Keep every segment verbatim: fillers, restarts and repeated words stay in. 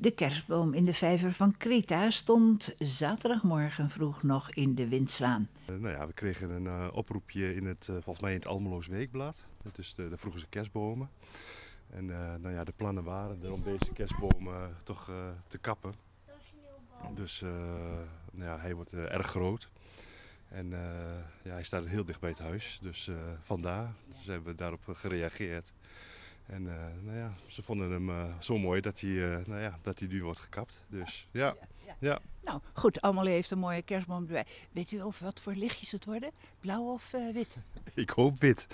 De kerstboom in de vijver van Kreta stond zaterdagmorgen vroeg nog in de Windslaan. Uh, nou ja, we kregen een uh, oproepje in het, uh, volgens mij in het Almeloos Weekblad. Dat is de, de vroegen ze kerstbomen. En uh, nou ja, de plannen waren er om deze kerstboom uh, toch uh, te kappen. Dus uh, nou ja, hij wordt uh, erg groot. En uh, ja, hij staat heel dicht bij het huis, dus uh, vandaar. Dus hebben we daarop gereageerd. En uh, nou ja, ze vonden hem uh, zo mooi dat hij, uh, nou ja, dat hij nu wordt gekapt. Dus ja. Ja, ja. ja. Nou goed, Almelo heeft een mooie kerstboom erbij. Weet u of wat voor lichtjes het worden? Blauw of uh, wit? Ik hoop wit.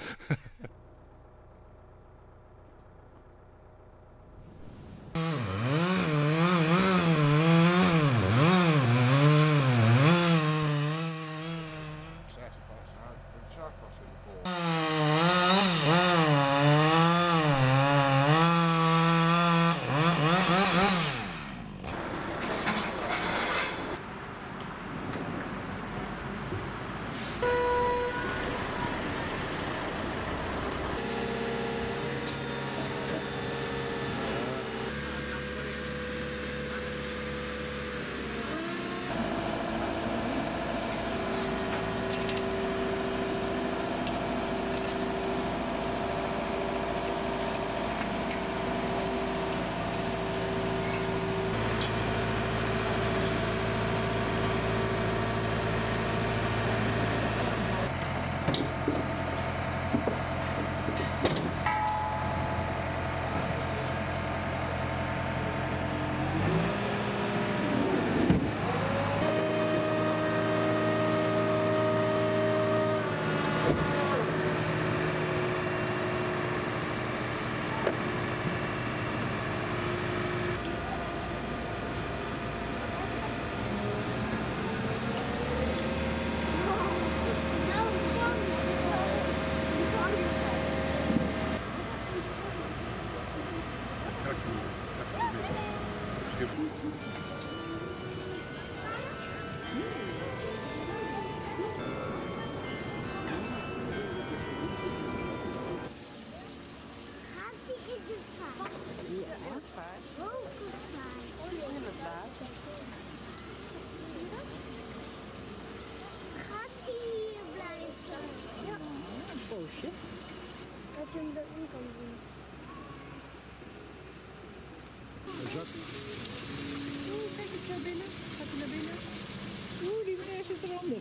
Oeh, die meneer zit eronder.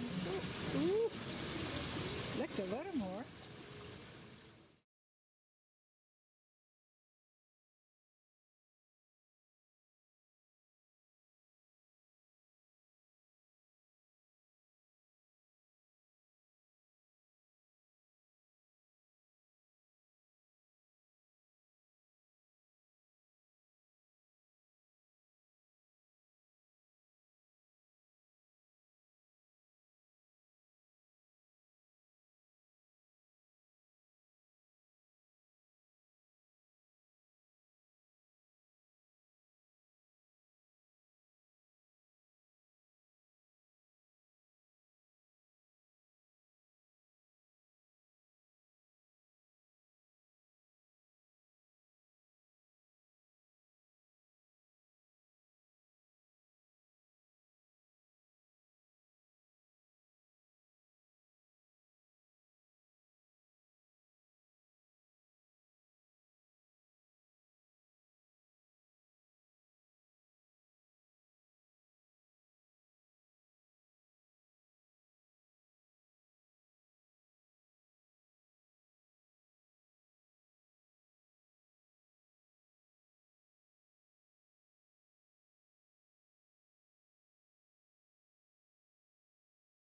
Oeh, lekker warm hoor.